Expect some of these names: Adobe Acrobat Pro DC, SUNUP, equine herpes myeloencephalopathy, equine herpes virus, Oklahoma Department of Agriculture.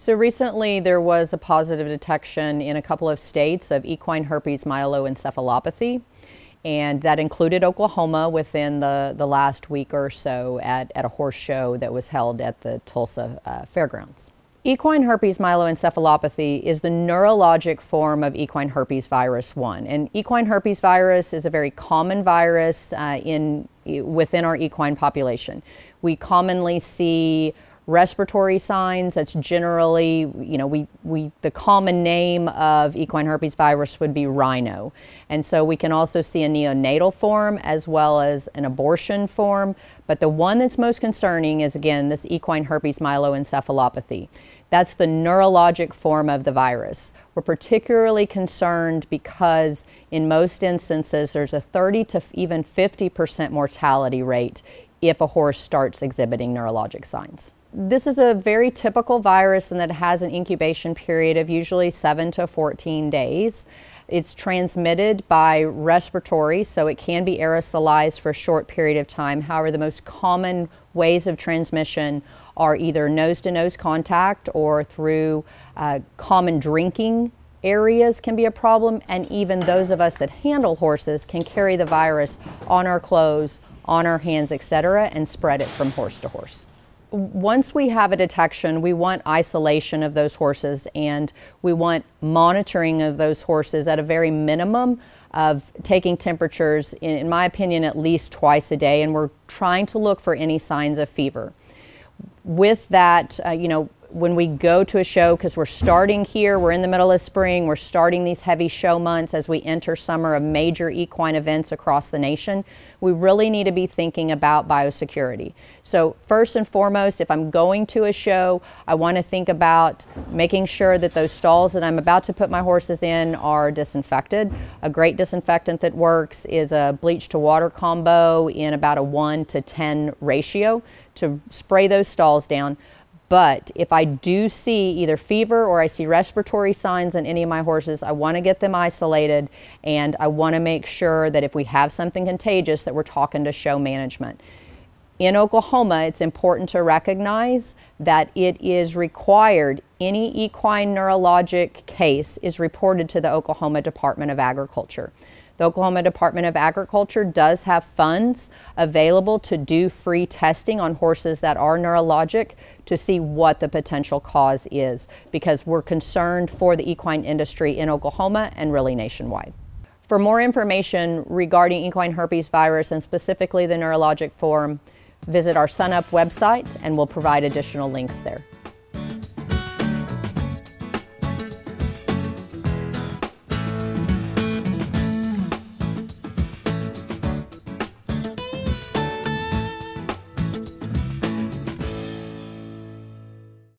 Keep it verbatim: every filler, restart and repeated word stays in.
So recently there was a positive detection in a couple of states of equine herpes myeloencephalopathy, and that included Oklahoma within the, the last week or so at, at a horse show that was held at the Tulsa uh, Fairgrounds. Equine herpes myeloencephalopathy is the neurologic form of equine herpes virus one, and equine herpes virus is a very common virus uh, in, within our equine population. We commonly see respiratory signs. That's generally, you know, we, we, the common name of equine herpes virus would be rhino. And so we can also see a neonatal form as well as an abortion form. But the one that's most concerning is, again, this equine herpes myeloencephalopathy. That's the neurologic form of the virus. We're particularly concerned because in most instances, there's a thirty to even fifty percent mortality rate if a horse starts exhibiting neurologic signs. This is a very typical virus and that has an incubation period of usually seven to fourteen days. It's transmitted by respiratory, so it can be aerosolized for a short period of time. However, the most common ways of transmission are either nose-to-nose contact or through uh, common drinking areas can be a problem, and even those of us that handle horses can carry the virus on our clothes, on our hands, et cetera, and spread it from horse to horse. Once we have a detection, we want isolation of those horses, and we want monitoring of those horses at a very minimum of taking temperatures, in, in my opinion, at least twice a day, and we're trying to look for any signs of fever. With that, uh, you know, when we go to a show, because we're starting here, we're in the middle of spring, we're starting these heavy show months as we enter summer of major equine events across the nation, we really need to be thinking about biosecurity. So first and foremost, if I'm going to a show, I want to think about making sure that those stalls that I'm about to put my horses in are disinfected. A great disinfectant that works is a bleach to water combo in about a one to ten ratio to spray those stalls down. But if I do see either fever or I see respiratory signs in any of my horses, I want to get them isolated, and I want to make sure that if we have something contagious that we're talking to show management. In Oklahoma, it's important to recognize that it is required any equine neurologic case is reported to the Oklahoma Department of Agriculture. The Oklahoma Department of Agriculture does have funds available to do free testing on horses that are neurologic to see what the potential cause is, because we're concerned for the equine industry in Oklahoma and really nationwide. For more information regarding equine herpes virus and specifically the neurologic form, visit our SUNUP website and we'll provide additional links there.